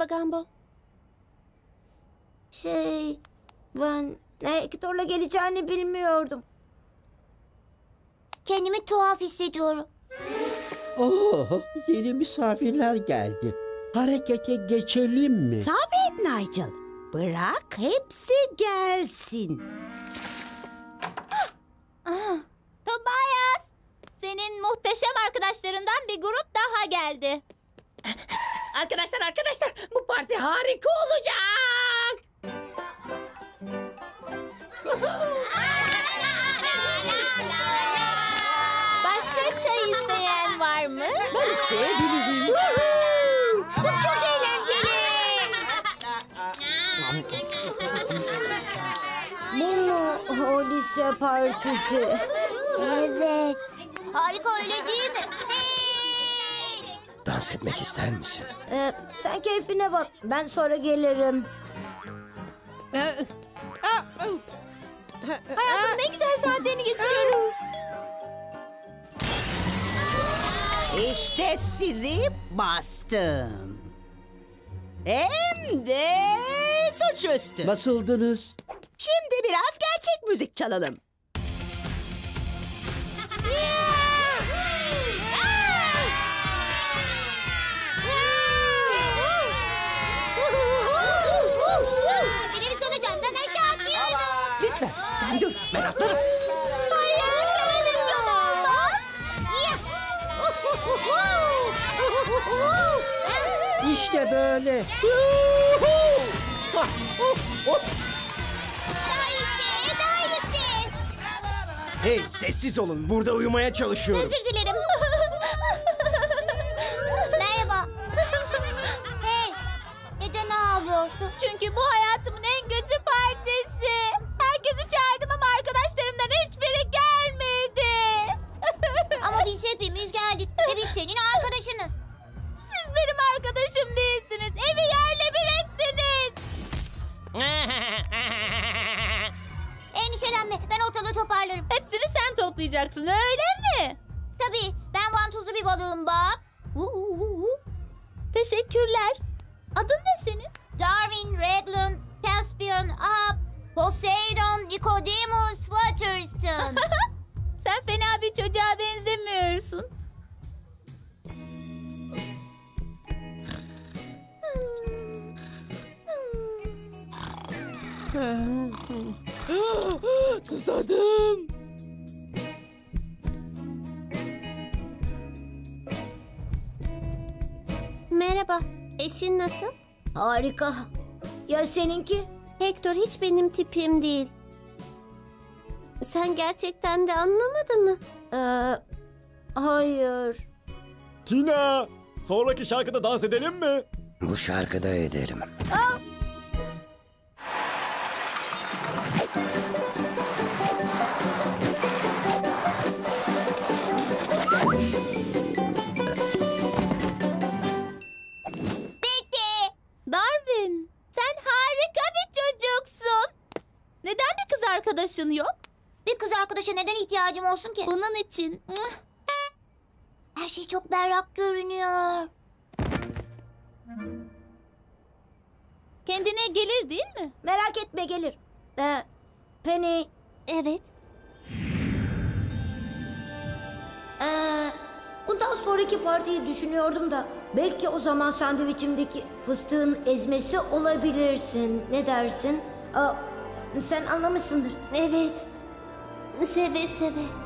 bit of a gamble. Ben Hector'la geleceğini bilmiyordum. Kendimi tuhaf hissediyorum. Oh, yeni misafirler geldi. Harekete geçelim mi? Sabret Nigel. Bırak hepsi gelsin. Tobias, senin muhteşem arkadaşlarından bir grup daha geldi. Arkadaşlar, bu parti harika olacak. Başka çay isteyen var mı? Ben isteyebilirim. Çok eğlenceli. Bu mu o lise partisi? Evet. Harika, öyle değil mi? Dans etmek ister misin? Sen keyfine bak. Ben sonra gelirim. Hayatım ne güzel saatlerini geçiriyorum. İşte sizi bastım. Hem de suçüstü. Basıldınız. Şimdi biraz gerçek müzik çalalım. Televizyonu camdan aşağı atlıyorum. Lütfen sen dur, ben atlarım. Hayır, televizyon olmaz. İşte böyle. Daha iyisi. Hey, sessiz olun. Burada uyumaya çalışıyorum. Özür dilerim. Merhaba. Hey, neden ağlıyorsun? Çünkü bu hayatımın en kötü partisi. Herkesi çağırdım ama arkadaşlarımdan hiçbiri gelmedi. Ama biz hepimiz geldik ve biz senin arkadaşınız. Siz benim arkadaşım değilsiniz. Evi yerle bir ettiniz. Endişelenme, ben ortalığı toparlarım. Hepsini sen toplayacaksın, öyle mi? Tabii, ben vantuzlu bir balığım bak. Teşekkürler. Adın ne senin? Darwin, Redland, Tespian, Poseidon, Nicodemus, Watterson. Sen fena bir çocuğa benzemiyorsun. Susadım. Merhaba. Eşin nasıl? Harika. Ya seninki? Hector hiç benim tipim değil. Sen gerçekten de anlamadın mı? Hayır. Tina, sonraki şarkıda dans edelim mi? Bu şarkıda ederim. Darwin, sen harika bir çocuksun. Neden bir kız arkadaşın yok? Bir kız arkadaşa neden ihtiyacım olsun ki? Bunun için. Her şey çok berrak görünüyor. Kendine gelir değil mi? Merak etme, gelir. Penny. Evet. Bundan sonraki partiyi düşünüyordum da belki o zaman sandviçimdeki fıstığın ezmesi olabilirsin. Ne dersin? Sen anlamışsındır. Evet. Seve seve.